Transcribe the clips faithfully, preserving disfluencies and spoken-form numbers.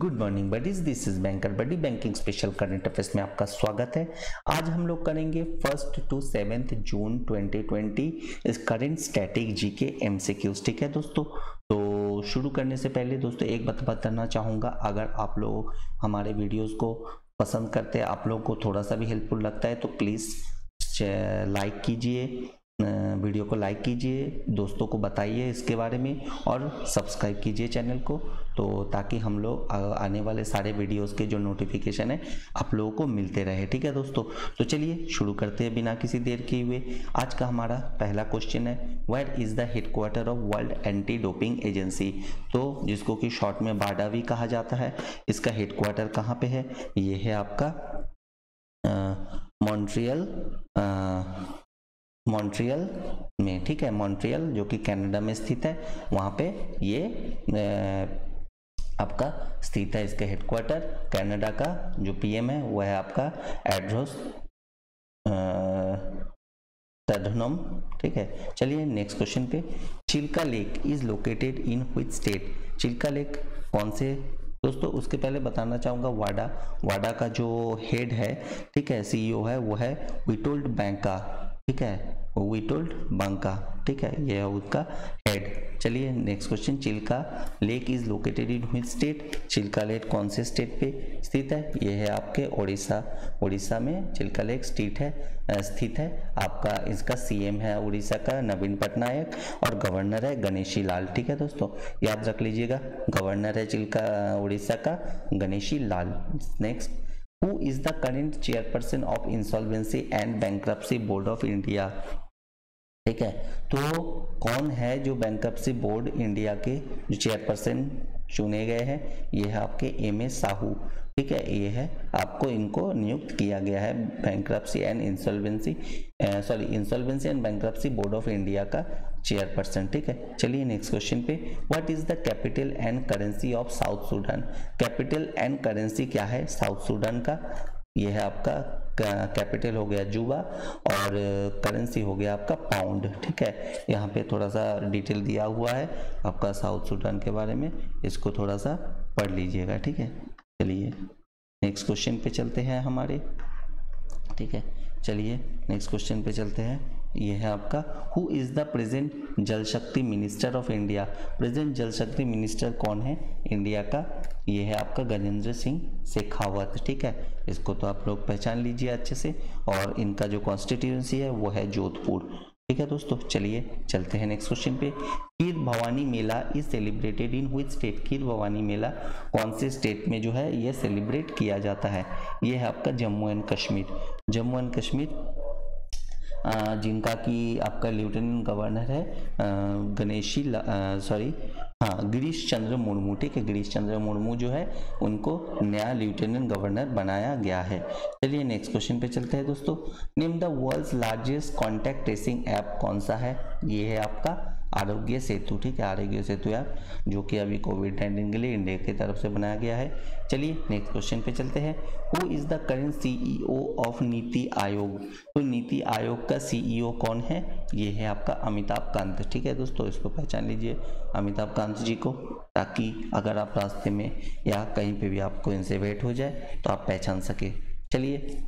Good morning buddies, this is banker buddy, banking special current affairs में आपका स्वागत है। आज हम लोग करेंगे first to seventh June twenty twenty इस current static G K MCQs, ठीक है दोस्तों। तो शुरू करने से पहले दोस्तों एक बात बताना चाहूँगा, अगर आप लोग हमारे वीडियोज़ को पसंद करते हैं, आप लोगों को थोड़ा सा भी हेल्पफुल लगता है तो प्लीज़ लाइक कीजिए, वीडियो को लाइक कीजिए, दोस्तों को बताइए इसके बारे में और सब्सक्राइब कीजिए चैनल को, तो ताकि हम लोग आने वाले सारे वीडियोस के जो नोटिफिकेशन है आप लोगों को मिलते रहे, ठीक है दोस्तों। तो चलिए शुरू करते हैं बिना किसी देर किए हुए। आज का हमारा पहला क्वेश्चन है, where is the headquarter of world anti doping agency, तो जिसको कि शॉर्ट में बाडा भी कहा जाता है, इसका हेडक्वार्टर कहाँ पर है? ये है आपका मॉन्ट्रियल, मॉन्ट्रियल में, ठीक है, मॉन्ट्रियल जो कि कनाडा में स्थित है, वहाँ पे ये आपका स्थित है, इसका हेडक्वार्टर। कनाडा का जो पीएम है वह है आपका एड्रोस टडनम, ठीक है। चलिए नेक्स्ट क्वेश्चन पे, Chilka lake is located in which state, Chilka lake कौन से दोस्तों? उसके पहले बताना चाहूँगा, वाडा वाडा का जो हेड है, ठीक है, सीईओ है, वो है विटोल्ड बैंका, ठीक है, विटोल्ड बांका, ठीक है, यह है उसका हेड। चलिए next question, Chilka lake is located in which state, Chilka lake कौन से स्टेट पे स्थित है? यह है आपके ओडिशा, ओडिशा में चिल्का लेक स्थित है स्थित है आपका। इसका सीएम है उड़ीसा का नवीन पटनायक और गवर्नर है गणेशी लाल, ठीक है दोस्तों, याद रख लीजिएगा, गवर्नर है चिल्का उड़ीसा का Ganeshi Lal. Next, who is the current chairperson of Insolvency and bankruptcy board of India, ठीक है, तो कौन है जो बैंक्रप्सी बोर्ड इंडिया के जो चेयरपर्सन चुने गए हैं? ये है आपके एम ए साहू, ठीक है, ये है आपको, इनको नियुक्त किया गया है Bankruptcy and Insolvency sorry Insolvency and bankruptcy board of India का चेयरपर्सन, ठीक है। चलिए नेक्स्ट क्वेश्चन पे, what is the capital and currency of South Sudan, capital and currency क्या है साउथ सूडान का? यह है आपका कैपिटल हो गया जुबा और करेंसी हो गया आपका पाउंड, ठीक है, यहाँ पे थोड़ा सा डिटेल दिया हुआ है आपका साउथ सूडान के बारे में, इसको थोड़ा सा पढ़ लीजिएगा, ठीक है। चलिए नेक्स्ट क्वेश्चन पे चलते हैं हमारे, ठीक है, चलिए नेक्स्ट क्वेश्चन पे चलते हैं, यह है आपका, हु इज़ द प्रेजेंट जल शक्ति मिनिस्टर ऑफ इंडिया, प्रेजेंट जल शक्ति मिनिस्टर कौन है इंडिया का? यह है आपका गजेंद्र सिंह शेखावत, ठीक है, इसको तो आप लोग पहचान लीजिए अच्छे से, और इनका जो कॉन्स्टिट्यूएंसी है वो है जोधपुर, ठीक है दोस्तों। चलिए चलते हैं नेक्स्ट क्वेश्चन पे, खीर भवानी मेला is celebrated in which state, Kheer Bhavani मेला कौन से स्टेट में जो है ये सेलिब्रेट किया जाता है? ये है आपका जम्मू एंड कश्मीर, जम्मू एंड कश्मीर, जिनका कि आपका लेफ्टिनेंट गवर्नर है गणेशी सॉरी हाँ गिरीश चंद्र मुर्मू, ठीक है, गिरीश चंद्र मुर्मू जो है उनको नया लेफ्टिनेंट गवर्नर बनाया गया है। चलिए नेक्स्ट क्वेश्चन पे चलते हैं दोस्तों, name the world's largest contact tracing app कौन सा है? ये है आपका आरोग्य सेतु, ठीक है, आरोग्य सेतु ऐप जो कि अभी कोविड नाइन्टीन के लिए इंडिया की तरफ से बनाया गया है। चलिए नेक्स्ट क्वेश्चन पे चलते हैं, who is the current CEO of NITI Aayog, तो नीति आयोग का सीईओ कौन है? ये है आपका अमिताभ कांत, ठीक है दोस्तों, इसको पहचान लीजिए अमिताभ कांत जी को, ताकि अगर आप रास्ते में या कहीं पे भी आपको इनसे भेंट हो जाए तो आप पहचान सके। चलिए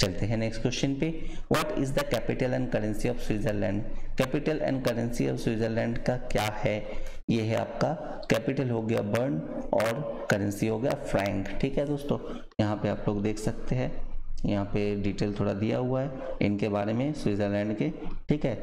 चलते हैं नेक्स्ट क्वेश्चन पे, what is the capital and currency of Switzerland, capital and currency of Switzerland का क्या है? ये है आपका कैपिटल हो गया बर्न और करेंसी हो गया फ्रैंक, ठीक है दोस्तों, यहाँ पे आप लोग देख सकते हैं, यहाँ पे डिटेल थोड़ा दिया हुआ है इनके बारे में स्विट्जरलैंड के, ठीक है,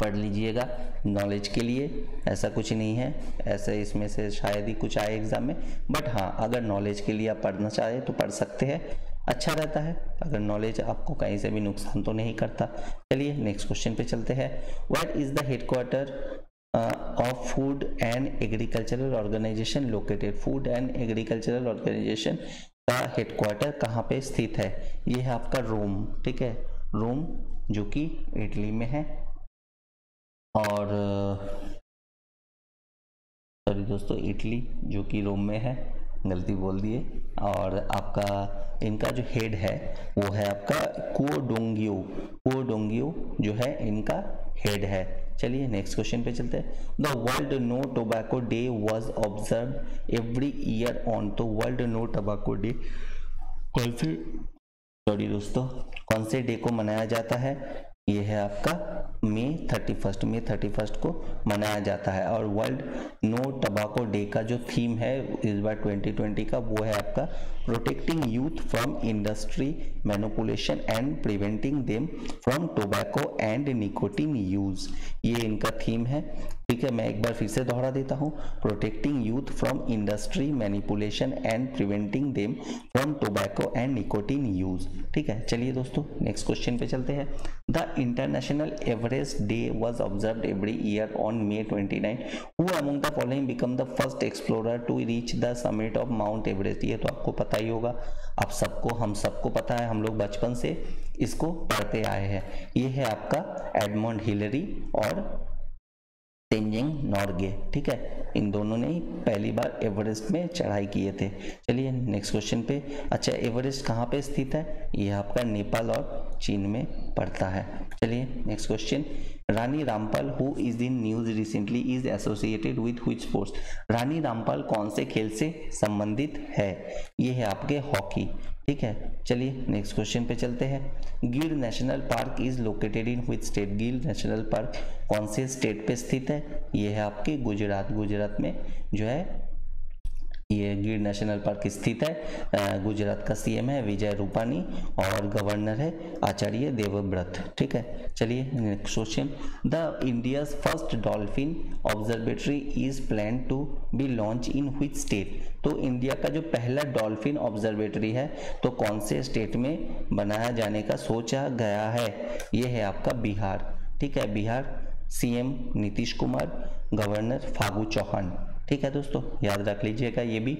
पढ़ लीजिएगा नॉलेज के लिए, ऐसा कुछ नहीं है, ऐसे इसमें से शायद ही कुछ आए एग्जाम में, बट हाँ अगर नॉलेज के लिए आप पढ़ना चाहें तो पढ़ सकते हैं, अच्छा रहता है, अगर नॉलेज आपको कहीं से भी नुकसान तो नहीं करता। चलिए नेक्स्ट क्वेश्चन पे चलते हैं, what is the headquarter of food and agricultural organization located, food and agricultural organization का हेडक्वार्टर कहाँ पे स्थित है? ये है आपका रोम, ठीक है, रोम जो कि इटली में है, और सॉरी दोस्तों इटली जो कि रोम में है, गलती बोल दिए, और आपका इनका जो हेड है वो है आपका कुओडोंगियो, कुओडोंगियो जो है इनका हेड है, चलिए नेक्स्ट क्वेश्चन पे चलते हैं. The world no tobacco day was observe every year on, तो वर्ल्ड नो टोबैको डे कौन से, सॉरी दोस्तों, कौन से डे को मनाया जाता है? ये है आपका मई थर्टी फर्स्ट, मई थर्टी फर्स्ट को मनाया जाता है. और वर्ल्ड नो टोबैको डे का जो थीम है इस बार ट्वेंटी ट्वेंटी का वो है आपका protecting youth from industry manipulation and preventing them from tobacco and nicotine use, ये इनका थीम है. ठीक है, मैं एक बार फिर से दोहरा देता हूँ, protecting youth from industry manipulation and preventing them from tobacco and nicotine use. ठीक है, चलिए दोस्तों नेक्स्ट क्वेश्चन पे चलते हैं. The International Everest Day was observed every year on May twenty-ninth. Who among the following became the first explorer to reach the summit of Mount Everest? ये तो आपको पता ही होगा, आप सबको, हम सबको पता है, हम लोग बचपन से इसको पढ़ते आए हैं. ये है आपका एडमंड हिलरी और तेंजिंग नॉर्गे. ठीक है, इन दोनों ने पहली बार एवरेस्ट में चढ़ाई किए थे. चलिए नेक्स्ट क्वेश्चन पे. अच्छा, एवरेस्ट कहाँ पे स्थित है? यह आपका नेपाल और चीन में पड़ता है. चलिए next question. Rani Rampal who is in news recently is associated with which sports? Rani Rampal कौन से खेल से संबंधित है? ये है आपके हॉकी. ठीक है, चलिए नेक्स्ट क्वेश्चन पे चलते हैं. Gir national park is located in which state? Gir national park कौन से स्टेट पे स्थित है? ये है आपके गुजरात. गुजरात में जो है ये गिर नेशनल पार्क स्थित है. गुजरात का सीएम है विजय रूपाणी और गवर्नर है आचार्य देवव्रत. ठीक है, चलिए next question. The India first dolphin observatory is plan to be launch in which state? तो इंडिया का जो पहला डॉल्फिन ऑब्जर्वेटरी है तो कौन से स्टेट में बनाया जाने का सोचा गया है? ये है आपका बिहार. ठीक है, बिहार सीएम नीतीश कुमार, गवर्नर फागू चौहान. ठीक है दोस्तों, याद रख लीजिएगा ये भी.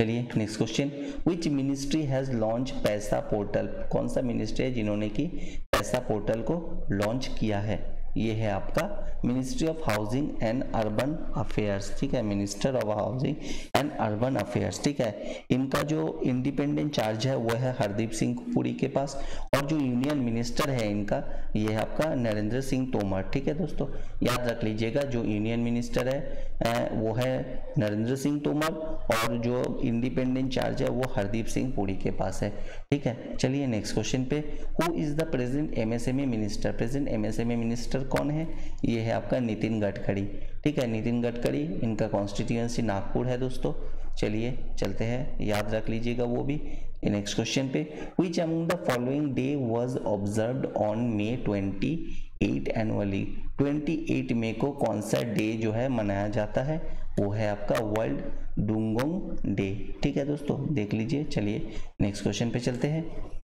चलिए next question. Which ministry has launch Paisa portal? कौन सा मिनिस्ट्री है जिन्होंने की पैसा पोर्टल को लॉन्च किया है? ये है आपका ministry of housing and urban affairs. ठीक है, minister of housing and urban affairs. ठीक है, इनका जो इंडिपेंडेंट चार्ज है वो है हरदीप सिंह पुरी के पास, और जो यूनियन मिनिस्टर है इनका ये है आपका नरेंद्र सिंह तोमर. ठीक है दोस्तों, याद रख लीजिएगा, जो यूनियन मिनिस्टर है वो है नरेंद्र सिंह तोमर और जो इंडिपेंडेंट चार्ज है वो हरदीप सिंह पुरी के पास है. ठीक है, चलिए नेक्स्ट क्वेश्चन पे. Who is the present MSME minister? Present MSME minister कौन है? ये है आपका नितिन गडकरी. ठीक है, नितिन गडकरी, इनका कॉन्स्टिट्यूएंसी नागपुर है दोस्तों. चलिए चलते हैं, याद रख लीजिएगा वो भी. नेक्स्ट क्वेश्चन पे. Which among the following day was observed on May twenty eight annually? अट्ठाईस मई को कौन सा डे जो है मनाया जाता है? वो है आपका वर्ल्ड डुंगोंग डे. ठीक है दोस्तों, देख लीजिए. चलिए नेक्स्ट क्वेश्चन पे चलते हैं.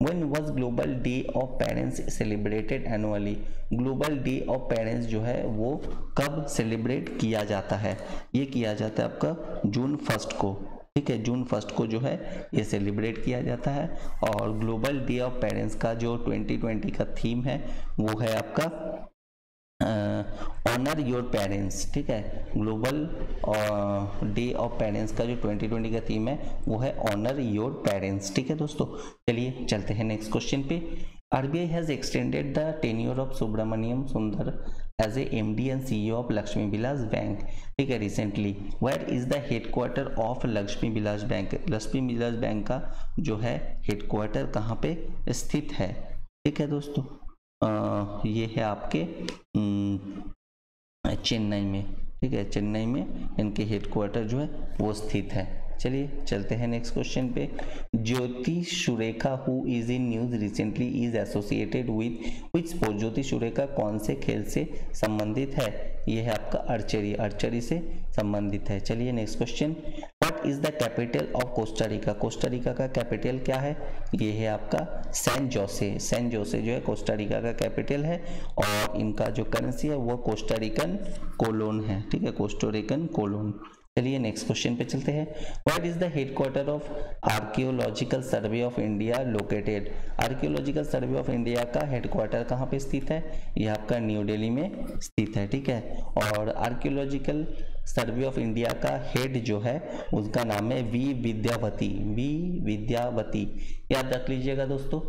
When was Global Day of Parents celebrated annually? Global Day of Parents जो है वो कब सेलिब्रेट किया जाता है? ये किया जाता है आपका जून फर्स्ट को. ठीक है, जून फर्स्ट को जो है ये सेलिब्रेट किया जाता है. और ग्लोबल डे ऑफ पेरेंट्स का जो ट्वेंटी ट्वेंटी का थीम है वो है आपका ऑनर योर पेरेंट्स. ठीक है, ग्लोबल डे ऑफ पेरेंट्स का जो ट्वेंटी ट्वेंटी का थीम है वो है ऑनर योर पेरेंट्स. ठीक है दोस्तों, चलिए चलते हैं नेक्स्ट क्वेश्चन पे. RBI has extended the tenure of Subramaniam Sundar as A M D and CEO of Lakshmi Vilas bank. ठीक है, recently where is the headquarter of Lakshmi Vilas bank? Lakshmi Vilas bank का जो है हेडक्वार्टर कहाँ पे स्थित है? ठीक है दोस्तों, आ, ये है आपके चेन्नई में. ठीक है, चेन्नई में इनके हेडक्वार्टर जो है वो स्थित है. चलिए चलते हैं नेक्स्ट क्वेश्चन पे. Jyoti Surekha who is in news recently is associated with which sport? Jyoti Surekha कौन से खेल से संबंधित है? यह है आपका आर्चरी. आर्चरी से संबंधित है. चलिए next question. What is the capital of Costa Rica? Costa Rica का कैपिटल क्या है? यह है आपका सैन जोसे. सैन जोसे जो है कोस्टा रिका का कैपिटल है और इनका जो करेंसी है वो कोस्टा रिकन कोलोन है. ठीक है, कोस्टा रिकन कोलोन. चलिए नेक्स्ट क्वेश्चन पे चलते हैं. What is the headquarter of archaeological survey of India located? Archaeological survey of India का हेडक्वार्टर कहाँ पे स्थित है? यह आपका न्यू दिल्ली में स्थित है. ठीक है, और आर्कियोलॉजिकल सर्वे ऑफ इंडिया का हेड जो है उसका नाम है वी विद्यावती. वी विद्यावती, याद रख लीजिएगा दोस्तों,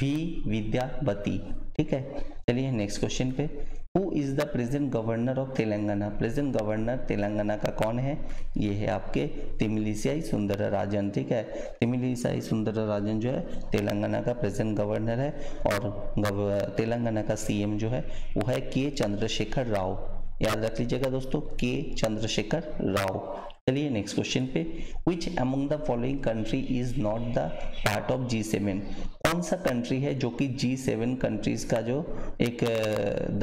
वी विद्यावती. ठीक है, चलिए नेक्स्ट क्वेश्चन पे. Who is the present governor of Telangana, present governor Telangana का कौन है, ये है आपके तमिलिसाई सुंदरराजन। ठीक है, तमिलिसाई सुंदरराजन जो है तेलंगाना का प्रेजेंट गवर्नर है, और तेलंगाना का सीएम जो है वो है के चंद्रशेखर राव। याद रख लीजिएगा दोस्तों, के चंद्रशेखर राव। चलिए नेक्स्ट क्वेश्चन पे, which among the following country is not the part of G seven, कौन सा कंट्री है जो कि जी सेवन कंट्रीज का जो एक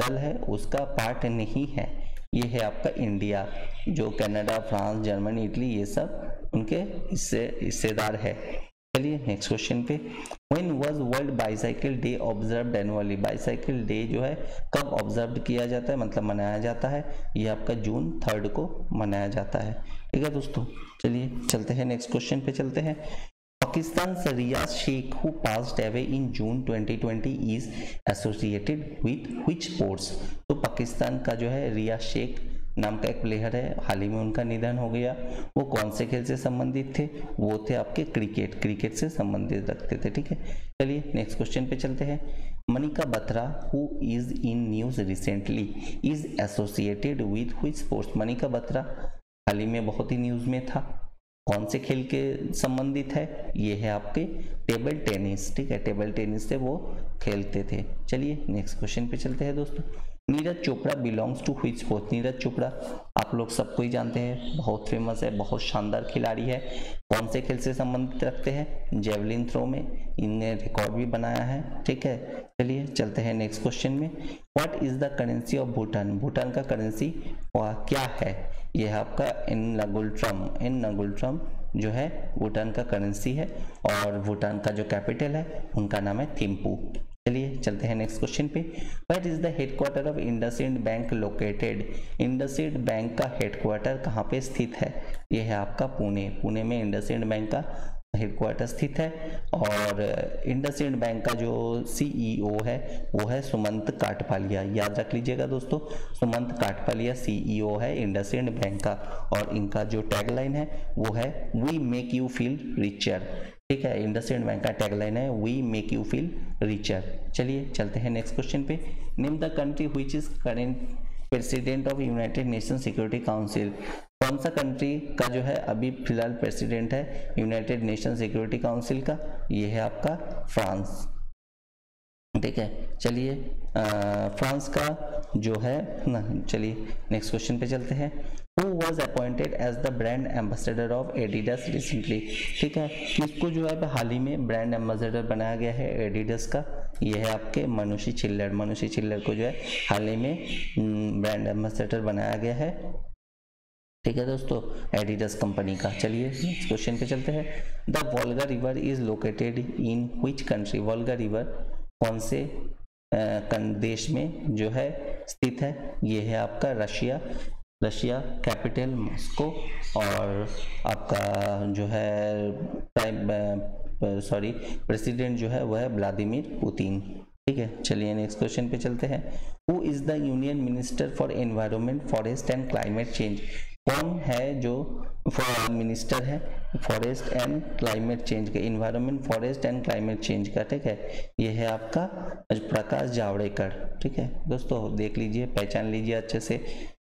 दल है उसका पार्ट नहीं है, ये है आपका इंडिया, जो कनाडा, फ्रांस, जर्मनी, इटली ये सब उनके हिस्से हिस्सेदार है। चलिए नेक्स्ट क्वेश्चन पे, when was world bicycle day observed annually, bicycle day जो है कब ऑब्जर्व्ड किया जाता है, मतलब मनाया जाता है, ये आपका जून थर्ड को मनाया जाता है। ठीक है दोस्तों, चलिए चलते हैं नेक्स्ट क्वेश्चन पे चलते हैं। पाकिस्तान से Riaz Sheikh who passed away in June twenty twenty is associated with which sports, तो पाकिस्तान का जो है रियाज शेख नाम का एक प्लेयर है, हाल ही में उनका निधन हो गया, वो कौन से खेल से संबंधित थे, वो थे आपके क्रिकेट, क्रिकेट से संबंधित रखते थे। ठीक है, चलिए नेक्स्ट क्वेश्चन पे चलते हैं। Manika Batra who is in news recently is associated with which sports, Manika Batra हाल ही में बहुत ही न्यूज में था, कौन से खेल के संबंधित है, ये है आपके टेबल टेनिस। ठीक है, टेबल टेनिस से वो खेलते थे। चलिए नेक्स्ट क्वेश्चन पे चलते हैं दोस्तों। Neeraj Chopra belongs to which sport, Neeraj Chopra आप लोग सबको ही जानते हैं, बहुत फेमस है, बहुत शानदार खिलाड़ी है, कौन से खेल से संबंधित रखते हैं, जेवलिन थ्रो में, इनने रिकॉर्ड भी बनाया है। ठीक है, चलिए चलते हैं नेक्स्ट क्वेश्चन में। What is the currency of Bhutan, Bhutan का करेंसी क्या है, यह है आपका नगुलट्रम, इन नगुलट्रम जो है भूटान का करेंसी है, और भूटान का जो कैपिटल है उनका नाम है थिम्पू। चलिए चलते हैं नेक्स्ट क्वेश्चन पे। Where is the headquarter of IndusInd bank located, IndusInd bank का हेडक्वार्टर कहाँ पे स्थित है, यह है आपका पुणे, पुणे में इंडसइंड बैंक का हेडक्वार्टर स्थित है, और इंडसइंड बैंक का जो सीईओ है वो है सुमंत काठपालिया। याद रख लीजिएगा दोस्तों, सुमंत काठपालिया सीईओ है इंडसइंड बैंक का, और इनका जो टैगलाइन है वो है we make you feel richer. ठीक है, इंडसइंड बैंक का टैगलाइन है we make you feel richer. चलिए चलते हैं नेक्स्ट क्वेश्चन पे। Name the country which is current president of United nation security council, कौन सा कंट्री का जो है अभी फिलहाल प्रेसिडेंट है यूनाइटेड नेशन सिक्योरिटी काउंसिल का, ये है आपका फ्रांस। ठीक है, चलिए फ्रांस का जो है ना, चलिए नेक्स्ट क्वेश्चन पे चलते हैं। Who was appointed as the brand ambassador of Adidas recently? ठीक है, किसको जो है हाल ही में ब्रांड एम्बेसडर बनाया गया है एडिडास का, यह है आपके मनुषी चिल्लर, मनुषी चिल्लर को जो है हाल ही में ब्रांड एम्बेसडर बनाया गया है। ठीक है दोस्तों, एडिडास कंपनी का। चलिए नेक्स्ट क्वेश्चन पे चलते हैं। The Volga river is located in which country, Volga river कौन से देश में जो है स्थित है, यह है आपका रशिया, रशिया कैपिटल मॉस्को, और आपका जो है सॉरी प्रेसिडेंट जो है वह है व्लादिमीर पुतिन। ठीक है, चलिए नेक्स्ट क्वेश्चन पे चलते हैं। Who is the union minister for environment, forest and climate change, कौन है जो मिनिस्टर है फॉरेस्ट एंड क्लाइमेट चेंज का, environment, forest and climate change का। ठीक है, यह है आपका प्रकाश जावड़ेकर। ठीक है दोस्तों, देख लीजिए, पहचान लीजिए अच्छे से,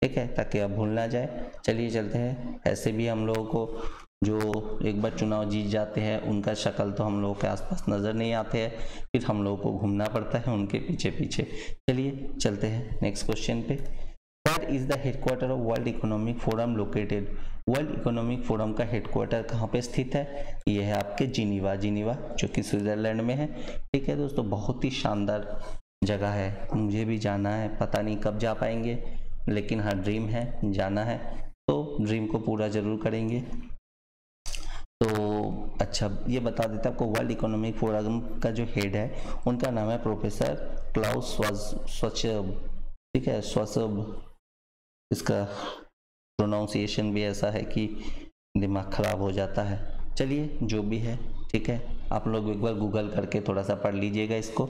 ठीक है, ताकि आप भूल ना जाए। चलिए चलते हैं। ऐसे भी हम लोगों को जो एक बार चुनाव जीत जाते हैं उनका शक्ल तो हम लोगों के आसपास नज़र नहीं आते हैं, फिर हम लोगों को घूमना पड़ता है उनके पीछे पीछे। चलिए चलते हैं नेक्स्ट क्वेश्चन पे। Where is the headquarter of world economic forum located, world economic forum का हेडक्वार्टर कहाँ पे स्थित है, यह है आपके जिनीवा, जिनीवा जो कि स्विट्ज़रलैंड में है। ठीक है दोस्तों, बहुत ही शानदार जगह है, मुझे भी जाना है, पता नहीं कब जा पाएंगे, लेकिन हाँ ड्रीम है, जाना है, तो ड्रीम को पूरा जरूर करेंगे। तो अच्छा, ये बता देता आपको वर्ल्ड इकोनॉमिक फोरम का जो हेड है उनका नाम है प्रोफेसर क्लाउस श्वाब। ठीक है, श्वाब, इसका प्रोनाउंसिएशन भी ऐसा है कि दिमाग खराब हो जाता है। चलिए जो भी है, ठीक है, आप लोग एक बार गूगल करके थोड़ा सा पढ़ लीजिएगा इसको।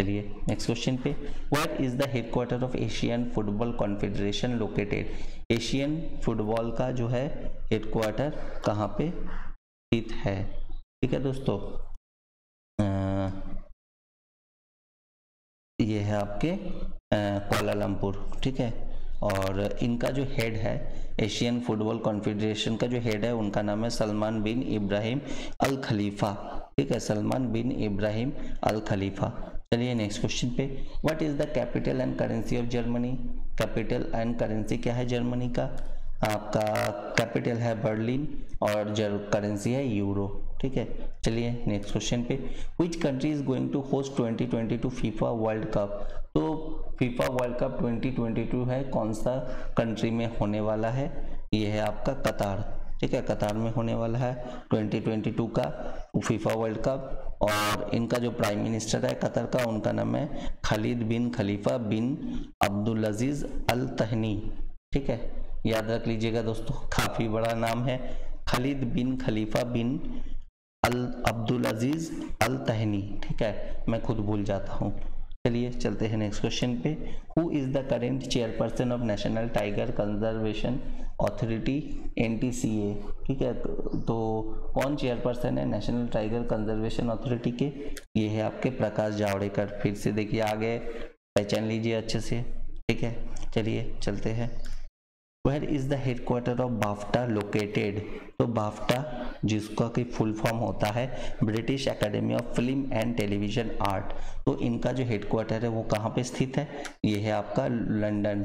चलिए नेक्स्ट क्वेश्चन पे। What is the headquarter of Asian football confederation located, Asian football का जो है हेडक्वार्टर कहाँ पे स्थित है। ठीक है दोस्तों, आ, ये है आपके कुआलालंपुर, ठीक है। और इनका जो हेड है एशियन फुटबॉल कॉन्फेडरेशन का जो हेड है उनका नाम है सलमान बिन इब्राहिम अल खलीफा, ठीक है, सलमान बिन इब्राहिम अल खलीफा। चलिए नेक्स्ट क्वेश्चन पे, what is the capital and currency of Germany. Capital and currency क्या है जर्मनी का, आपका कैपिटल है बर्लिन और करेंसी है यूरो, ठीक है। चलिए नेक्स्ट क्वेश्चन पे, which country is going to host twenty twenty two FIFA World Cup. तो FIFA World Cup twenty twenty two है, कौन सा कंट्री में होने वाला है, ये है आपका कतार, ठीक है, कतार में होने वाला है ट्वेंटी ट्वेंटी टू का फीफा वर्ल्ड कप। और इनका जो प्राइम मिनिस्टर है कतर का उनका नाम है खालिद बिन खलीफा बिन अब्दुल अजीज अल तहनी, ठीक है, याद रख लीजिएगा दोस्तों, काफ़ी बड़ा नाम है, खालिद बिन खलीफा बिन अल अब्दुल अजीज अल तहनी, ठीक है, मैं खुद भूल जाता हूँ। चलिए चलते हैं नेक्स्ट क्वेश्चन पे, who is the current chairperson of National Tiger Conservation Authority N T C A, ठीक है, तो कौन चेयरपर्सन है नेशनल टाइगर कंजर्वेशन अथॉरिटी के, ये है आपके प्रकाश जावड़ेकर। फिर से देखिए आगे पहचान लीजिए अच्छे से, ठीक है। चलिए चलते हैं, where is the headquarter of BAFTA located. तो बाफ्टा जिसका कि फुल फॉर्म होता है British Academy of Film and Television Art, तो इनका जो हेड क्वार्टर है वो कहाँ पे स्थित है, ये है आपका लंदन,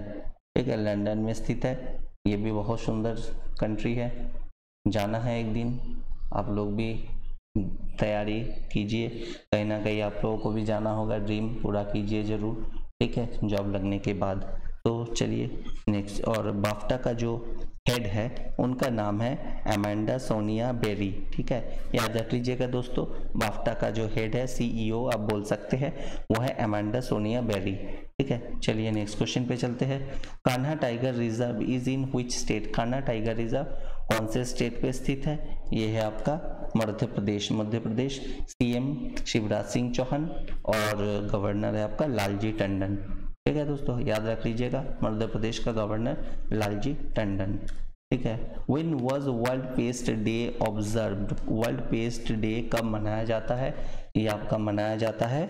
ठीक है, लंदन में स्थित है। ये भी बहुत सुंदर कंट्री है, जाना है एक दिन, आप लोग भी तैयारी कीजिए, कहीं ना कहीं आप लोगों को भी जाना होगा, ड्रीम पूरा कीजिए ज़रूर, ठीक है, जॉब लगने के बाद। तो चलिए नेक्स्ट, और बाफ्टा का जो हेड है उनका नाम है अमांडा सोनिया बेरी, ठीक है, याद रख लीजिएगा दोस्तों, बाफ्टा का जो हेड है सी ई ओ आप बोल सकते हैं वो है अमांडा सोनिया बेरी, ठीक है। चलिए नेक्स्ट क्वेश्चन पे चलते हैं, Kanha tiger reserve is in which state. Kanha tiger reserve कौन से स्टेट पे स्थित है, ये है आपका मध्य प्रदेश। मध्य प्रदेश सी एम शिवराज सिंह चौहान और गवर्नर है आपका लालजी टंडन, ठीक है दोस्तों, याद रख लीजिएगा, मध्य प्रदेश का गवर्नर लालजी टंडन, ठीक है। When was world pest day observed. World pest day कब मनाया जाता है, ये आपका मनाया जाता है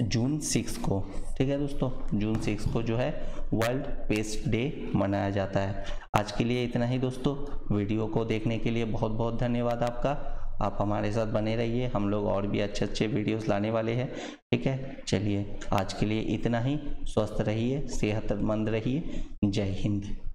जून सिक्स को, ठीक है दोस्तों, जून सिक्स को जो है वर्ल्ड पेस्ट डे मनाया जाता है। आज के लिए इतना ही दोस्तों, वीडियो को देखने के लिए बहुत बहुत धन्यवाद आपका, आप हमारे साथ बने रहिए, हम लोग और भी अच्छे अच्छे वीडियोस लाने वाले हैं, ठीक है। चलिए आज के लिए इतना ही, स्वस्थ रहिए, सेहतमंद रहिए, जय हिंद।